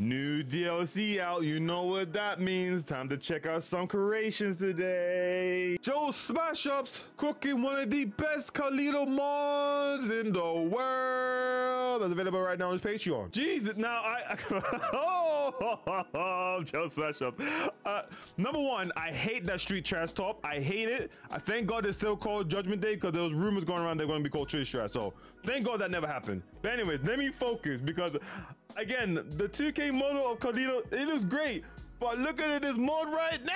New DLC out, you know what that means. Time to check out some creations today. Joe Mashups cooking one of the best Carlito mods in the world. That's available right now on his Patreon. Jesus, now oh, Joe Mashups. Number one, I hate that street trash talk. I hate it. I thank God it's still called Judgment Day because there was rumors going around they're going to be called Trish Trash. So thank God that never happened. But anyways, let me focus because again, the 2K model of Carlito, it looks great. But look at this mod right now.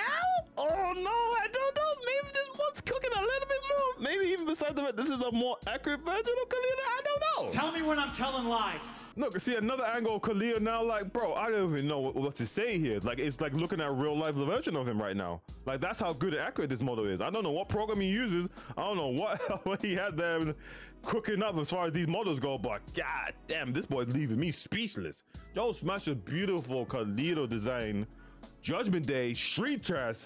Oh no, I don't know. Maybe this mod's cooking a little bit more. Maybe even besides the fact this is a more accurate version of Carlito. I don't know. Tell me when I'm telling lies. Look, see another angle of Carlito now. Like, bro, I don't even know what to say here. Like, it's like looking at a real life version of him right now. Like, that's how good and accurate this model is. I don't know what program he uses. I don't know what he has them cooking up as far as these models go. But god damn, this boy's leaving me speechless. Joe Smash a beautiful Carlito design. Judgment Day Street Trash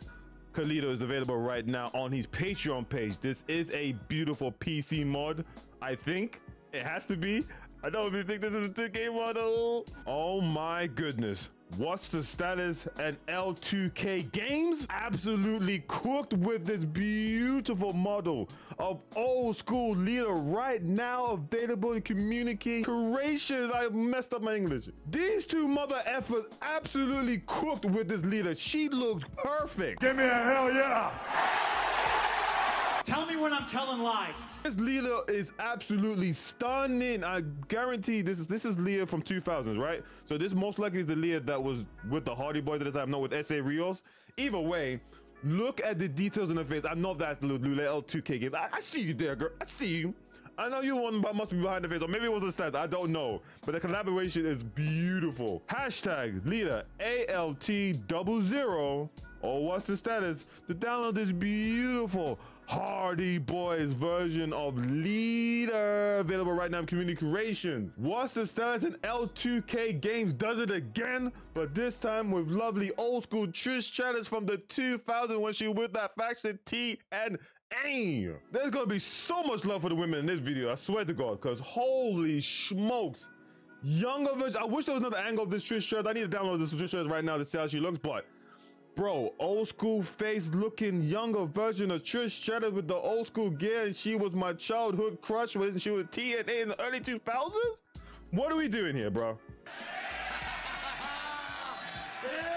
Carlito is available right now on his Patreon page. This is a beautiful PC mod. I think it has to be. I don't even think this is a 2K model. Oh my goodness. What's the status at L2K Games? Absolutely cooked with this beautiful model of old school Lita right now available to communicate. Creations, I messed up my English. These two mother effers absolutely cooked with this Lita. She looks perfect. Give me a hell yeah. Tell me when I'm telling lies. This Lita is absolutely stunning. I guarantee this is Lita from 2000s, right? So this most likely is the Lita that was with the Hardy Boys at the time, not with S.A. Rios. Either way, look at the details in her face. I know that's Lula L2K Games. I see you there, girl. I see you. I know you one must be behind the face, or maybe it was a stat. I don't know. But the collaboration is beautiful. Hashtag Lita ALT00. Oh, what's the status? To download this beautiful Hardy Boys version of Lita available right now in community creations. What's the status in L2K Games? Does it again, but this time with lovely old school Trish Stratus from the 2000s when she was with that faction TNA. There's gonna be so much love for the women in this video, I swear to God, because holy smokes. Younger version, I wish there was another angle of this Trish Stratus. I need to download this Trish Stratus right now to see how she looks, but bro, old school face looking younger version of Trish Stratus with the old school gear, and she was my childhood crush when she was TNA in the early 2000s? What are we doing here, bro? Yeah!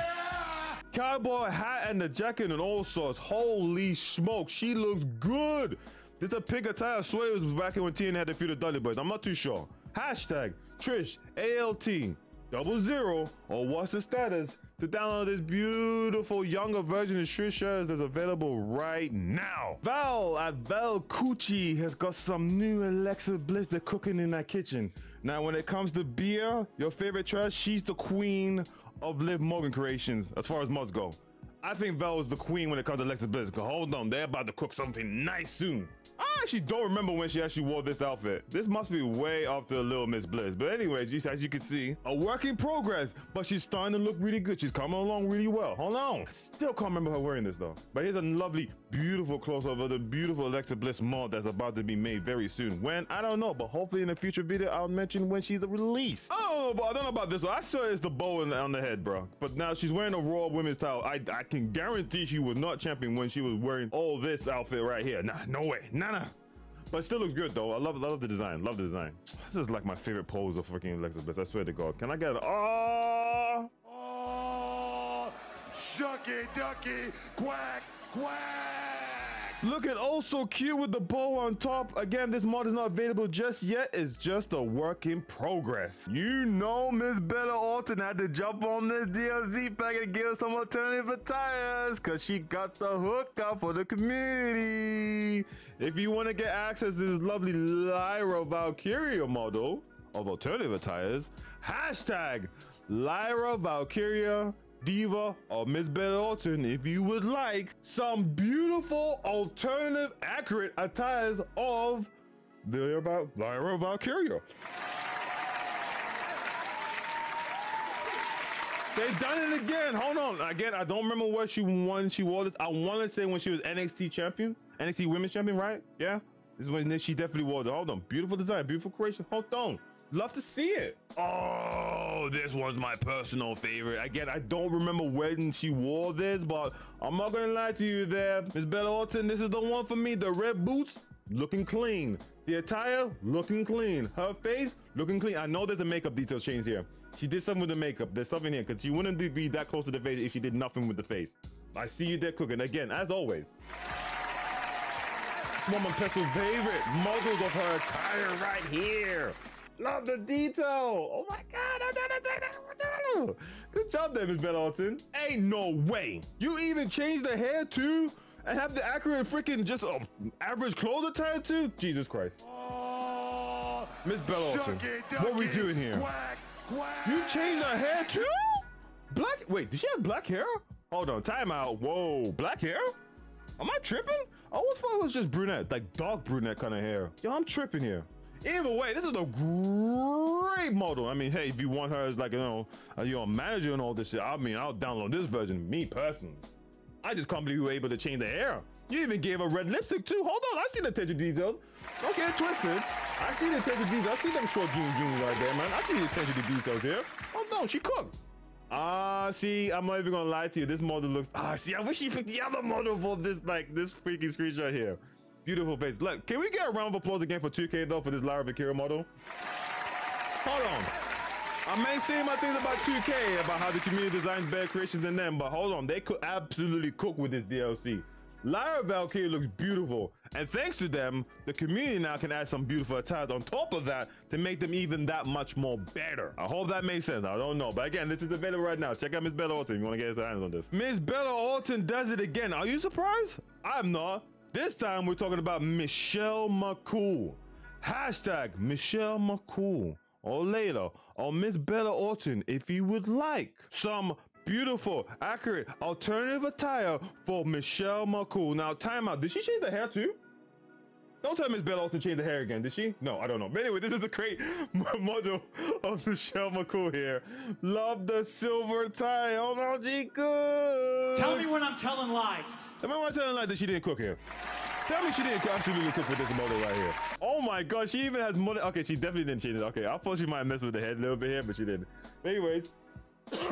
Cowboy hat and the jacket and all sorts. Holy smoke, she looks good. This is a pink attire, I swear it was back when TNA had a few of the Dudley Boys. I'm not too sure. Hashtag Trish ALT00 or what's the status? To download this beautiful younger version of Trish Stratus that's available right now. Val at Val Cucci has got some new Alexa Bliss that's cooking in that kitchen. Now, when it comes to beer, your favorite trash, she's the queen of Liv Morgan creations as far as mods go. I think Val is the queen when it comes to Alexa Bliss. Hold on, they're about to cook something nice soon. I actually don't remember when she actually wore this outfit. This must be way after Little Miss Bliss. But anyways, as you can see, a work in progress, but she's starting to look really good. She's coming along really well. Hold on. I still can't remember her wearing this though. But here's a lovely, beautiful close-up of the beautiful Alexa Bliss mod that's about to be made very soon. When? I don't know, but hopefully in a future video, I'll mention when she's released. Oh, but I don't know about this one. I saw it's the bow on the head, bro. But now she's wearing a Raw women's title. I can guarantee she was not champion when she was wearing all this outfit right here. Nah, no way. Nah. But it still looks good though. I love the design. Love the design. This is like my favorite pose of fucking Alexa Bliss. I swear to God. Can I get it? Oh! Oh! Shucky ducky! Quack! Quack! Looking oh so cute with the bow on top. Again, this mod is not available just yet. It's just a work in progress. You know Miss Bella Orton had to jump on this DLC pack and give some alternative attires because she got the hookup for the community. If you want to get access to this lovely Lyra Valkyria model of alternative attires, hashtag Lyra Valkyria Diva or Miss Bella Orton, if you would like some beautiful alternative accurate attires of the Lyra Valkyria. They've done it again. Hold on. Again, I don't remember where she wore this. I want to say when she was NXT champion, NXT women's champion, right? Yeah, this is when she definitely wore it. Hold on. Beautiful design, beautiful creation. Hold on. Love to see it. Oh, this one's my personal favorite. Again, I don't remember when she wore this, but I'm not gonna lie to you there, Miss Bella Orton, this is the one for me. The red boots, looking clean. The attire, looking clean. Her face, looking clean. I know there's a makeup detail change here. She did something with the makeup. There's something here, because she wouldn't be that close to the face if she did nothing with the face. I see you there cooking. Again, as always. It's one of my personal favorite models of her attire right here. Love the detail. Oh my God. Good job there, Miss Bella Orton. Ain't no way. You even changed the hair too? And have the accurate freaking just average clothes attire too? Jesus Christ. Oh, Miss Bella Orton, what are we doing here? Quack, quack. You changed her hair too? Black, wait, did she have black hair? Hold on, time out. Whoa, black hair? Am I tripping? I always thought it was just brunette, like dark brunette kind of hair. Yo, I'm tripping here. Either way, this is a great model. I mean, hey, if you want her as like, you know, your manager and all this shit, I mean, I'll download this version, me personally. I just can't believe you were able to change the hair. You even gave her red lipstick too. Hold on, I see the attention details. Don't get it twisted. I see the attention details. I see them short jeans right there, man. I see the attention to details here. Oh no, she cooked. See, I'm not even gonna lie to you. This model looks, see, I wish she picked the other model for this, like this freaking screenshot here. Beautiful face. Look, can we get a round of applause again for 2K though for this Lyra Valkyria model? Hold on. I may say my things about 2K, about how the community designs better creations than them, but hold on, they could absolutely cook with this DLC. Lyra Valkyria looks beautiful, and thanks to them, the community now can add some beautiful attires on top of that to make them even that much more better. I hope that makes sense. I don't know, but again, this is available right now. Check out Miss Bella Orton if you want to get your hands on this. Miss Bella Orton does it again. Are you surprised? I'm not. This time, we're talking about Michelle McCool. Hashtag Michelle McCool. Or Layla, or Miss Bella Orton, if you would like some beautiful, accurate, alternative attire for Michelle McCool. Now, time out. Did she change the hair too? Don't tell Miss Bella Orton changed the hair again, did she? No, I don't know. But anyway, this is a great model of Michelle McCool here. Love the silver tie. Oh no, she cooked. Tell me when I'm telling lies. Tell me when I'm telling lies that she didn't cook here. Tell me she didn't absolutely cook with this model right here. Oh my God, she even has money. Okay, she definitely didn't change it. Okay, I thought she might mess with the head a little bit here, but she didn't. Anyways,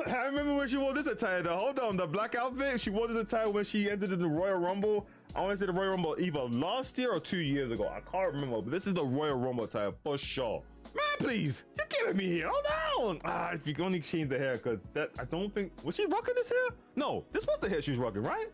I remember when she wore this attire though. Hold on, the black outfit. She wore this attire when she entered the Royal Rumble. I want to say the Royal Rumble either last year or 2 years ago. I can't remember, but this is the Royal Rumble attire for sure. Man, please, you're killing me here. Hold on. If you only change the hair, because that, I don't think, was she rocking this hair? No, this was the hair she was rocking, right?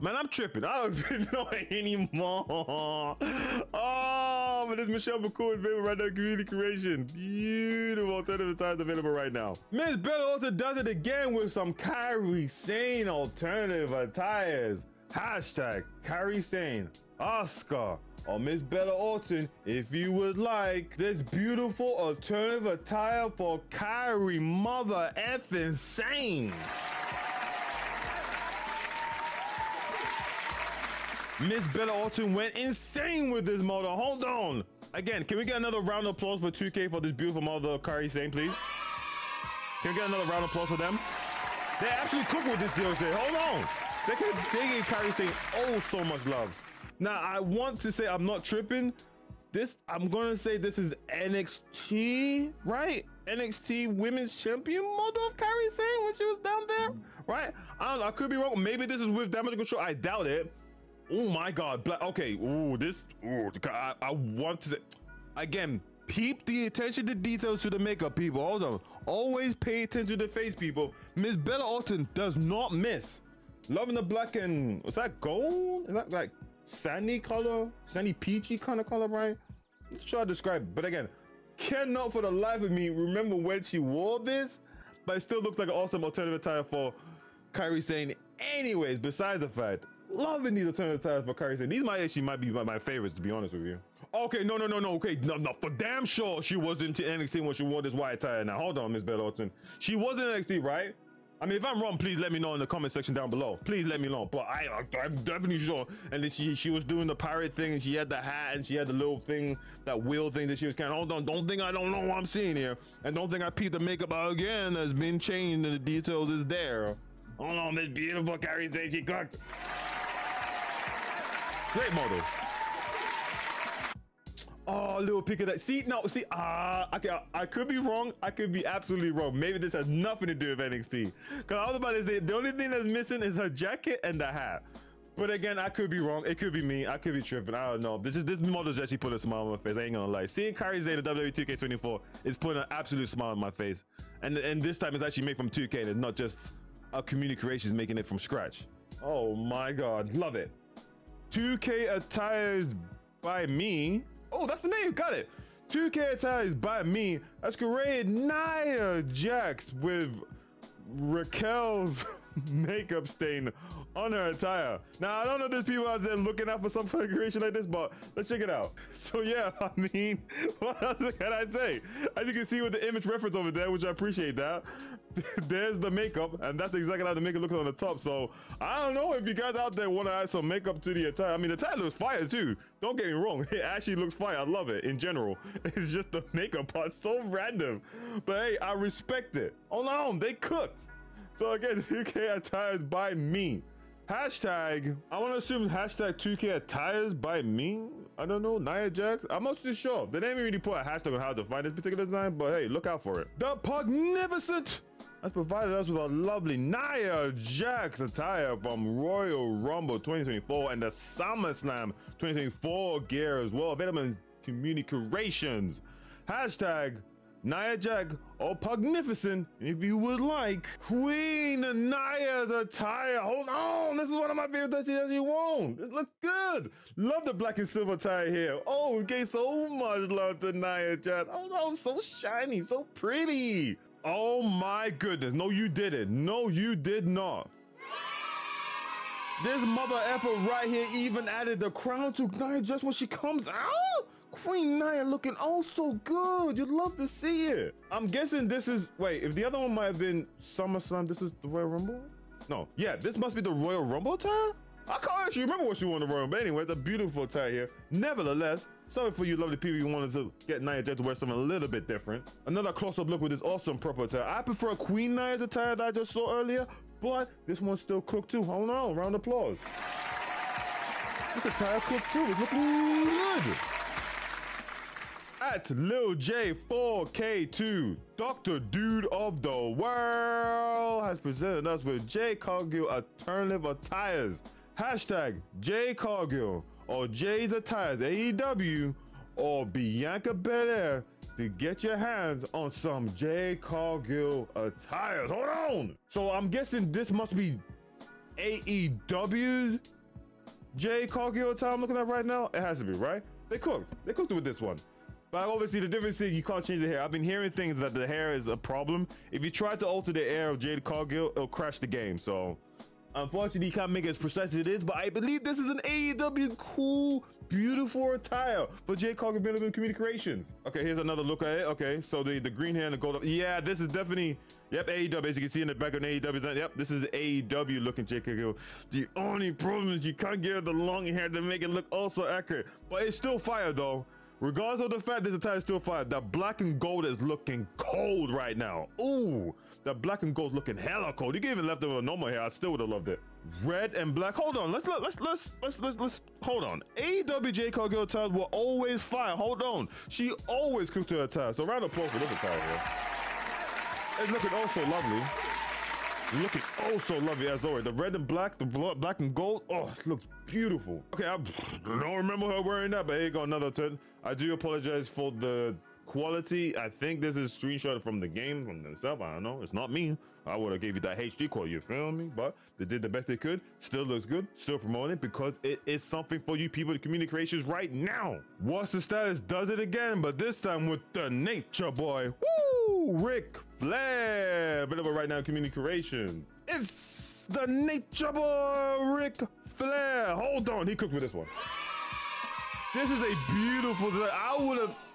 Man, I'm tripping. I don't even know it anymore. Oh, but this Michelle McCool is available right now. Community creation. Beautiful alternative attires available right now. Miss Bella Orton does it again with some Kairi Sane alternative attires. Hashtag Kairi Sane, Oscar, or Miss Bella Orton, if you would like this beautiful alternative attire for Kairi mother effing Sane. Miss Bella Orton went insane with this model. Hold on. Again, can we get another round of applause for 2K for this beautiful model of Kairi Sane, please? Can we get another round of applause for them? They actually cook with this DLC. Hold on. They gave Kairi Sane oh so much love. Now, I want to say I'm not tripping. This, I'm going to say this is NXT, right? NXT Women's Champion model of Kairi Sane when she was down there, right? I don't know. I could be wrong. Maybe this is with damage control. I doubt it. Oh my God, black, okay, ooh, this, ooh, I want to say, again, peep the attention to details to the makeup, people, hold on. Always pay attention to the face, people. Miss Bella Orton does not miss. Loving the black and, was that gold? Is that like sandy color? Sandy peachy kind of color, right? Let's try to describe it, but again, cannot for the life of me remember when she wore this, but it still looks like an awesome alternative attire for Kairi Sane. Anyways, besides the fact, loving these alternative tires for Kairi Sane. These might actually might be my favorites, to be honest with you. Okay, no. Okay, no. For damn sure, she was into NXT when she wore this white attire. Now, hold on, Miss Bella Orton. She was in NXT, right? I mean, if I'm wrong, please let me know in the comment section down below. Please let me know. But I'm definitely sure. And then she was doing the pirate thing, and she had the hat, and she had the little thing, that wheel thing that she was carrying. Hold on, don't think I don't know what I'm seeing here, and don't think I peeped the makeup out again has been changed and the details is there. Hold on, Miss Beautiful Kairi Sane, she cooked. Great model. Oh, a little peek of that. See, no, see, okay, I could be wrong. I could be absolutely wrong. Maybe this has nothing to do with NXT. Because I was about to say, the only thing that's missing is her jacket and the hat. But again, I could be wrong. It could be me. I could be tripping. I don't know. This model's actually put a smile on my face. I ain't gonna lie. Seeing Kairi Sane at WWE 2K24 is putting an absolute smile on my face. And this time it's actually made from 2K. And it's not just our community creations making it from scratch. Oh my God. Love it. 2K attires by me. Oh, that's the name. Got it. 2K attires by me. Masquerade Nia Jax with Raquel's makeup stain on her attire. Now, I don't know if there's people out there looking out for some configuration like this, but let's check it out. So yeah, I mean, what else can I say? As you can see with the image reference over there, which I appreciate that, there's the makeup, and that's exactly how the makeup looks on the top. So I don't know if you guys out there want to add some makeup to the attire. I mean, the attire looks fire too. Don't get me wrong. It actually looks fire. I love it in general. It's just the makeup part, so random. But hey, I respect it. Hold on, they cooked. So again, 2K attires by me. Hashtag, I want to assume hashtag 2K attires by me. I don't know, Nia Jax? I'm not too sure. They didn't really put a hashtag on how to find this particular design, but hey, look out for it. The Pugnificent has provided us with a lovely Nia Jax attire from Royal Rumble 2024 and the SummerSlam 2024 gear as well. Available in communications. Hashtag Nia Jax or Pugnificent, if you would like. Queen Nia's attire. Hold on, this is one of my favorites that she actually won. This looks good. Love the black and silver attire here. Oh, okay, so much love to Nia Jax. Oh no, so shiny, so pretty. Oh my goodness. No, you didn't. No, you did not. This mother effort right here even added the crown to Nia Jax when she comes out. Queen Nia looking oh so good. You'd love to see it. I'm guessing this is, wait, if the other one might have been SummerSlam, this is the Royal Rumble? No, yeah, this must be the Royal Rumble attire? I can't actually remember what she won the Royal Rumble, but anyway, it's a beautiful attire here. Nevertheless, sorry for you lovely people you wanted to get Nia Jax to wear something a little bit different. Another close-up look with this awesome proper attire. I prefer Queen Nia's attire that I just saw earlier, but this one's still cooked too. Hold on, round of applause. This attire cooked too, it's looking good. At Lil J4K2, Dr. Dude of the World has presented us with Jay Cargill alternative attires. Hashtag Jay Cargill or Jay's attires, AEW or Bianca Belair to get your hands on some Jay Cargill attires. Hold on. So I'm guessing this must be AEW's Jay Cargill attire I'm looking at right now. It has to be, right? They cooked with this one. But obviously the difference is you can't change the hair. I've been hearing things that the hair is a problem. If you try to alter the hair of Jade Cargill, it'll crash the game. So unfortunately you can't make it as precise as it is, but I believe this is an AEW cool, beautiful attire for Jade Cargill available in community creations. Okay, here's another look at it. Okay, so the green hair and the gold. Yeah, this is definitely, yep, AEW. As you can see in the back of the AEW, yep, this is AEW looking Jade Cargill. The only problem is you can't give her the long hair to make it look also accurate, but it's still fire though. Regardless of the fact this attire is still fire, the black and gold is looking cold right now. Ooh, the black and gold looking hella cold. You could even left it with a normal hair. I still would have loved it. Red and black. Hold on. Let's hold on. AEW Jade Cargill attires were always fire. Hold on. She always cooked her attire. So round of applause for this attire here. It's looking oh so lovely. Looking oh so lovely as always. The red and black, the black and gold. Oh, it looks beautiful. Okay, I don't remember her wearing that, but here you go, another turn. I do apologize for the quality. I think this is screenshot from the game, from themselves. I don't know. It's not me. I would have gave you that HD quality, you feel me? But they did the best they could. Still looks good. Still promoting it because it is something for you people to communications right now. What's the status? Does it again, but this time with the nature boy. Woo! Ric Flair. Available right now in communication. It's the nature boy, Ric Flair. Hold on. He cooked with this one. This is a beautiful design.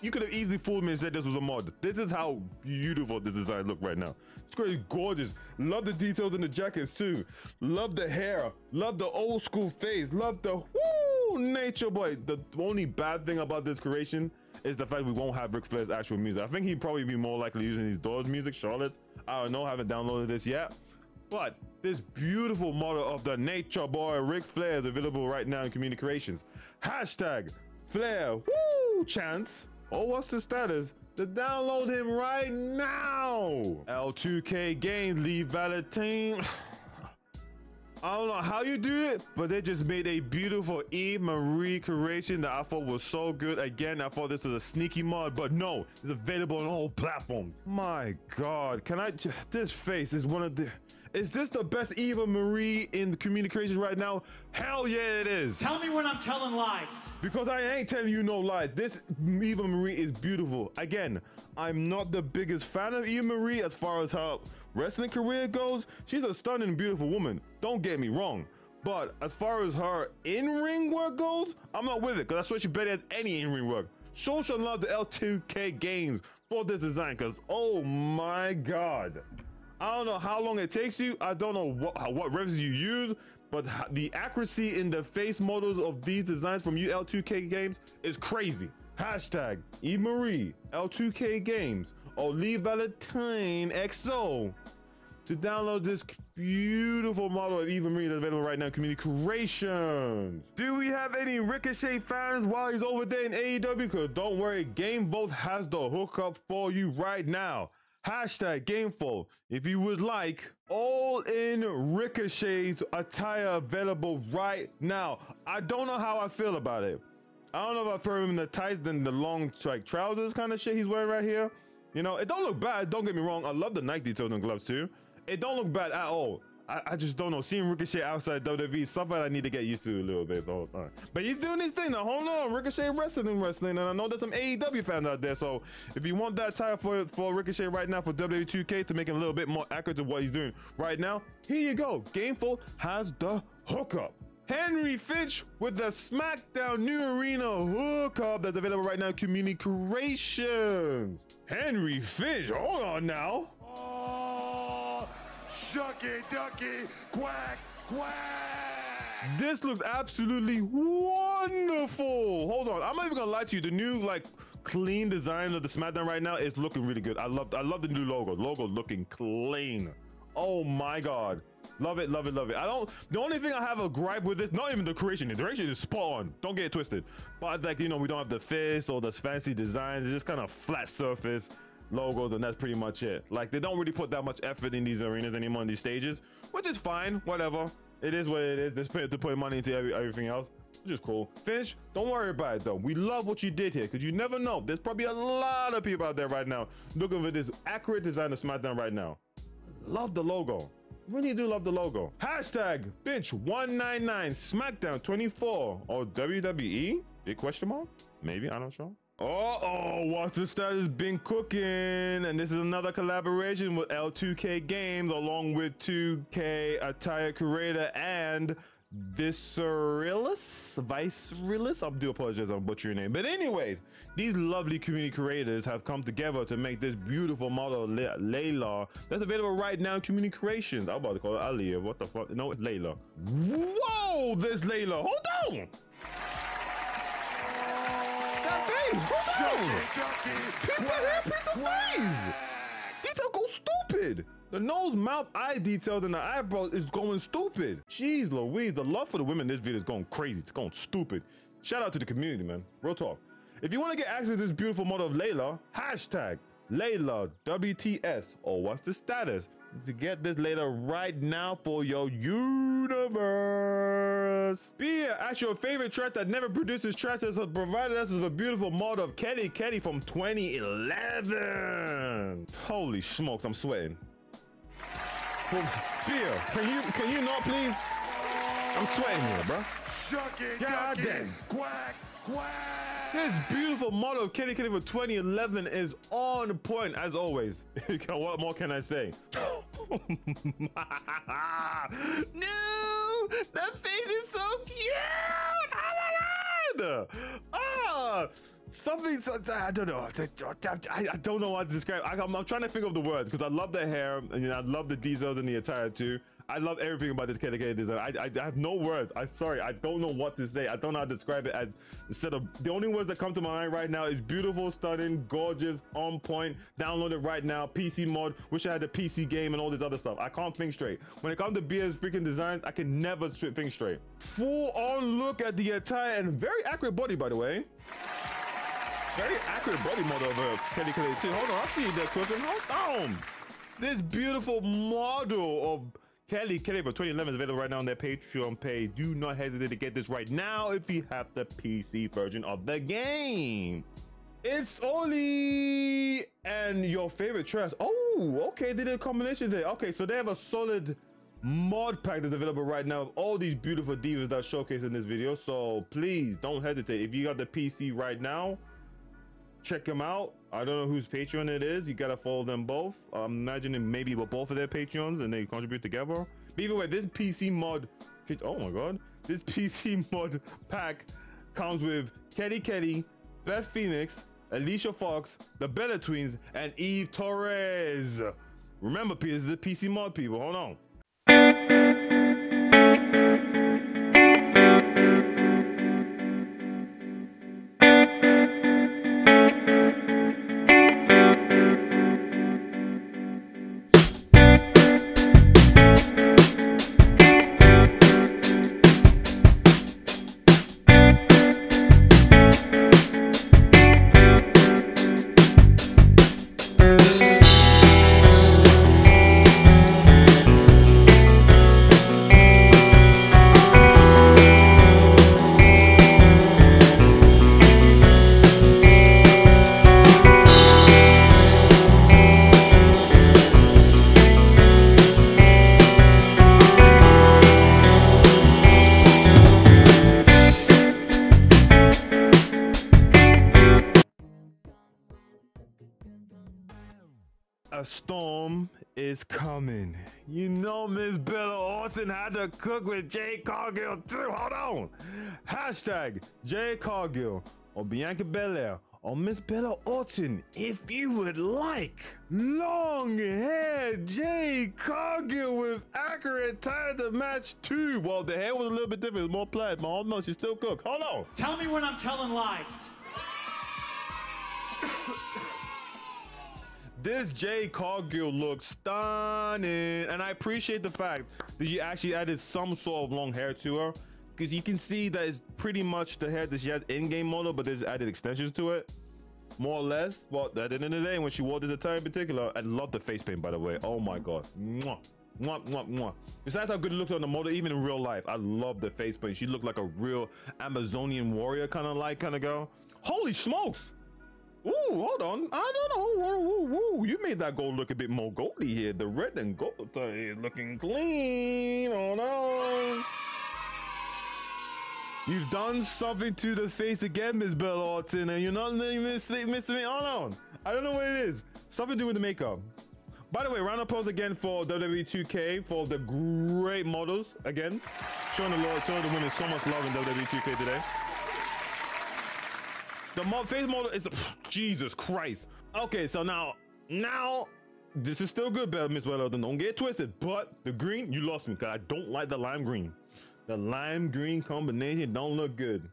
You could have easily fooled me and said this was a mod. This is how beautiful this design looks right now. It's crazy gorgeous. Love the details in the jackets too. Love the hair. Love the old school face. Love the woo nature boy. The only bad thing about this creation is the fact we won't have Ric Flair's actual music. I think he'd probably be more likely using his Doors music, Charlotte's. I don't know, I haven't downloaded this yet. But this beautiful model of the nature boy Ric Flair is available right now in communications. Hashtag Flair, woo, chance. Oh, what's the status? To download him right now. L2K Games, Lee Valentine. I don't know how you do it, but they just made a beautiful Eva Marie creation that I thought was so good. Again, I thought this was a sneaky mod, but no, it's available on all platforms. My God, can I just, this face is one of the, is this the best Eva Marie in the community creation right now? Hell yeah, it is. Tell me when I'm telling lies. Because I ain't telling you no lies. This Eva Marie is beautiful. Again, I'm not the biggest fan of Eva Marie as far as her wrestling career goes. She's a stunning, beautiful woman. Don't get me wrong. But as far as her in-ring work goes, I'm not with it because I swear she better at any in-ring work. Show some love to L2K Games for this design because, oh my God. I don't know how long it takes you. I don't know what references you use, but the accuracy in the face models of these designs from you L2K Games is crazy. Hashtag Eva Marie, L2K Games, or Lee Valentine XO to download this beautiful model of Eva Marie that's available right now in Community Creations. Do we have any Ricochet fans while he's over there in AEW? Because don't worry, GameVolt has the hookup for you right now. Hashtag GameVolt if you would like all in Ricochet's attire available right now. I don't know how I feel about it. I don't know if I prefer him in the tights than the long like trousers kind of shit he's wearing right here. You know, it don't look bad. Don't get me wrong. I love the Nike details and gloves too. It don't look bad at all. I just don't know. Seeing Ricochet outside WWE is something I need to get used to a little bit the whole time. But he's doing his thing. Now, hold on. Ricochet wrestling. And I know there's some AEW fans out there. So if you want that title for Ricochet right now for WWE 2K to make him a little bit more accurate to what he's doing right now, here you go. GameVolt has the hookup. Henry Finch with the SmackDown New Arena hookup that's available right now in Community Creations. Henry Finch, hold on now. Shucky ducky quack quack. This looks absolutely wonderful. Hold on, I'm not even gonna lie to you, the new like clean design of the SmackDown right now is looking really good. I love the new logo looking clean. Oh my God, love it, love it, love it. I don't, the only thing I have a gripe with this, not even the creation, the direction is spot on, don't get it twisted, but like, you know, we don't have the fist or the fancy designs. It's just kind of flat surface logos and that's pretty much it. Like, they don't really put that much effort in these arenas anymore, on these stages, which is fine, whatever, it is what it is. They're putting money into everything else, which is cool. Finch, don't worry about it though, we love what you did here, because you never know, there's probably a lot of people out there right now looking for this accurate design of SmackDown right now. Love the logo, really do love the logo. Hashtag Finch 199 SmackDown 24 or WWE, big question mark, maybe, I'm not sure. Uh-oh, Watch the Status been cooking, and this is another collaboration with L2K Games along with 2K attire creator and Vicerillus. I do apologize, I'll butcher your name. But anyways, these lovely community creators have come together to make this beautiful model Layla that's available right now in Community Creations. I'm about to call her Aliyah, what the fuck? No, it's Layla. Whoa, this Layla, hold on. Detail goes stupid. The nose, mouth, eye details, and the eyebrows is going stupid. Jeez Louise, the love for the women in this video is going crazy. It's going stupid. Shout out to the community, man. Real talk. If you want to get access to this beautiful model of Layla, hashtag Layla WTS or what's the status to get this Layla right now for your universe. Be at your favorite trash that never produces trash has provided us with a beautiful model of Kelly Kelly from 2011. Holy smokes, I'm sweating. Beer, can you not please? I'm sweating here, bro. Shucky, God damn. Quack, quack. This beautiful model of Kelly Kelly for 2011 is on point as always. What more can I say? No, that face is so cute. Oh my God. Ah, something, I don't know. I don't know how to describe. I'm trying to think of the words because I love the hair and I love the details and the attire too. I love everything about this Kelly Kelly design. I have no words. I'm sorry. I don't know what to say. I don't know how to describe it. As instead of the only words that come to my mind right now is beautiful, stunning, gorgeous, on point. Download it right now. PC mod. Wish I had the PC game and all this other stuff. I can't think straight. When it comes to BS freaking designs, I can never think straight. Full on look at the attire and very accurate body, by the way. Very accurate body model of Kelly Kelly too. Hold on, I see that question. Hold on. This beautiful model of Kelly Kelly for 2011 is available right now on their Patreon page. Do not hesitate to get this right now if you have the PC version of the game. It's Oli and your favorite trash. Oh, okay, they did a combination there. Okay, so they have a solid mod pack that's available right now of all these beautiful divas that are showcased in this video. So please don't hesitate. If you got the PC right now, check them out. I don't know whose Patreon it is. You gotta follow them both. I'm imagining maybe with both of their Patreons and they contribute together. But either way, this PC mod, oh my god, this PC mod pack comes with Kelly Kelly, Beth Phoenix, Alicia Fox, the Bella Twins, and Eve Torres. Remember, this is the PC mod, people. Hold on. A storm is coming. You know Miss Bella Orton had to cook with Jay Cargill too. Hold on. Hashtag Jay Cargill or Bianca Belair or Miss Bella Orton if you would like. Long hair Jay Cargill with accurate tie to match too. Well, the hair was a little bit different. It was more plaid. My old man, she still cooked. Hold on. Tell me when I'm telling lies. This Jay Cargill looks stunning, and I appreciate the fact that you actually added some sort of long hair to her, because you can see that it's pretty much the hair that she has in-game model, but there's added extensions to it, more or less. Well, at the end of the day, when she wore this attire in particular, I love the face paint, by the way. Oh my god. Mwah, mwah, mwah, mwah. Besides how good it looks on the model, even in real life, I love the face paint. She looked like a real Amazonian warrior kind of girl. Holy smokes. Ooh, hold on. I don't know. Ooh, you made that gold look a bit more goldy here. The red and gold is looking clean. Hold on. You've done something to the face again, Miss Bella Orton, and you're not missing me. Hold on. I don't know what it is. Something to do with the makeup. By the way, round of applause again for WWE 2K for the great models again. Showing the Lord, showing the women so much love in WWE 2K today. The face model is Jesus Christ. Okay, so now this is still good, Miss Bella Orton. Don't get twisted. But the green, you lost me because I don't like the lime green. The lime green combination don't look good.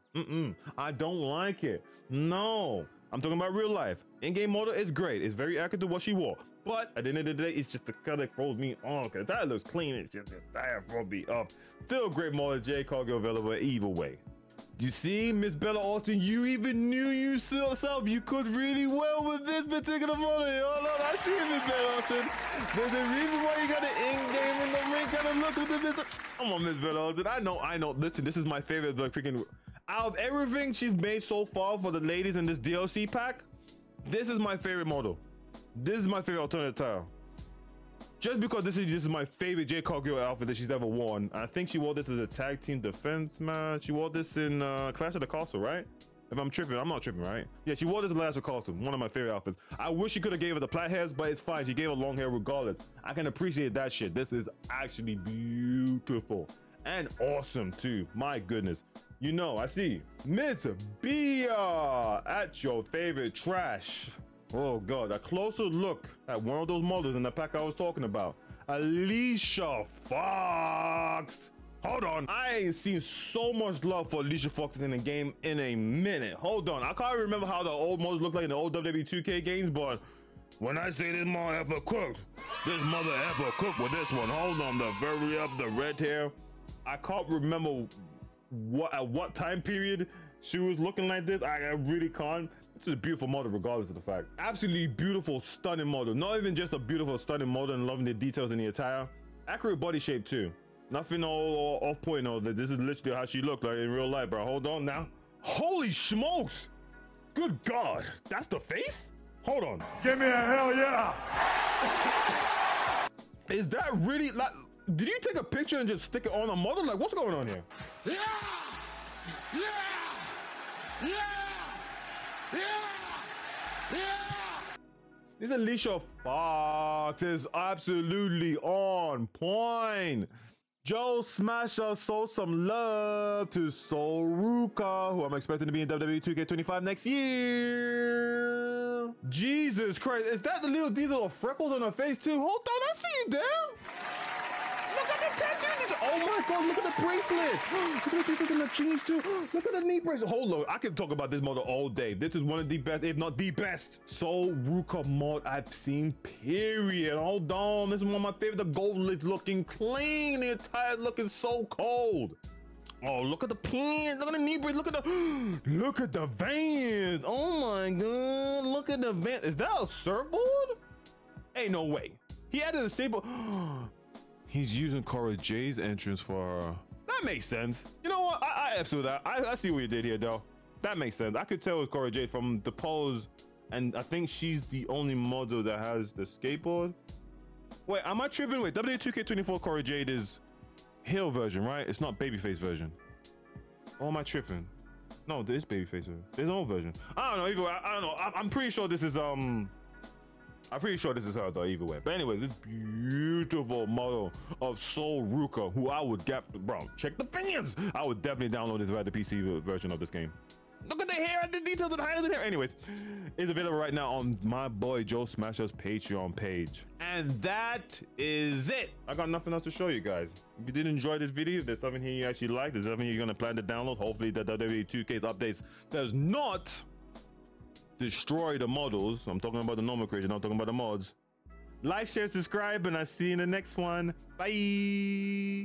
I don't like it. No, I'm talking about real life. In-game model is great. It's very accurate to what she wore. But at the end of the day, it's just the cut that rolls me on. Cause that looks clean. It's just that rolled me up. Still great model, Jay Cargill available either way. You see, Miss Bella Orton, you even knew yourself you could really well with this particular model. Hold on, I see it, Miss Bella Orton. There's a reason why you got an in-game in the ring kind of look with the Miss. Come on, Miss Bella Orton. I know. Listen, this is my favorite. Like freaking, out of everything she's made so far for the ladies in this DLC pack, this is my favorite model. This is my favorite alternative tile. Just because this is my favorite Jay Cargill outfit that she's ever worn. I think she wore this as a tag team defense match. She wore this in Clash of the Castle, right? If I'm tripping, I'm not tripping, right? Yeah, she wore this in Clash of the Castle, one of my favorite outfits. I wish she could have gave her the plaid hairs, but it's fine. She gave her long hair regardless. I can appreciate that shit. This is actually beautiful and awesome too. My goodness. You know, I see Miss Bea at your favorite trash. Oh god, a closer look at one of those models in the pack I was talking about. Alicia Fox. Hold on, I ain't seen so much love for Alicia Fox in the game in a minute. Hold on, I can't remember how the old mods looked like in the old WWE 2K games, but when I say this mother ever cooked, this mother ever cooked with this one. Hold on, the very up, the red hair. I can't remember what at what time period she was looking like this. I really can't. This is a beautiful model regardless of the fact. Absolutely beautiful, stunning model. Not even just a beautiful, stunning model and loving the details in the attire. Accurate body shape too. Nothing all off point. No, this is literally how she looked like in real life, bro. Hold on now. Holy smokes. Good God. That's the face? Hold on. Give me a hell yeah. Is that really like, did you take a picture and just stick it on a model? Like, what's going on here? Yeah. Yeah. Yeah. Yeah. Yeah. This Alicia Fox is absolutely on point. Joe Mashups sold some love to Soruka, who I'm expecting to be in WWE 2K25 next year. Jesus Christ, is that the little, these little freckles on her face too? Hold on, I see you there. Look at the tattoos. Oh my God, look at the bracelet. Look at the jeans too. Look at the knee bracelet. Hold on, I can talk about this model all day. This is one of the best, if not the best, Soruka mod I've seen, period. Hold on, this is one of my favorite. The gold is looking clean. The entire looking so cold. Oh, look at the pins. Look at the knee bracelet. Look at the veins. Oh my God, look at the veins. Is that a surfboard? Ain't no way. He added a staple. He's using Cory Jade's entrance for her. That makes sense. You know what? I F's with that. I see what you did here, though. That makes sense. I could tell it was Cory Jade from the pose, and I think she's the only model that has the skateboard. Wait, am I tripping? Wait, W2K24 Cory Jade is heel version, right? It's not babyface version. Or am I tripping? No, there is babyface version. There's no version. I don't know. Either way, I don't know. I'm pretty sure this is I'm pretty sure this is her though, either way. But anyways, this beautiful model of Soruka, who I would get, bro, check the fans. I would definitely download this right, the PC version of this game. Look at the hair, the details of the highlights in there. Anyways, it's available right now on my boy Joe Mashups' Patreon page. And that is it. I got nothing else to show you guys. If you did enjoy this video, if there's something here you actually like, there's something you're gonna plan to download. Hopefully the WWE 2K updates does not destroy the models. I'm talking about the nomenclature, not talking about the mods. Like, share, subscribe, and I'll see you in the next one. Bye.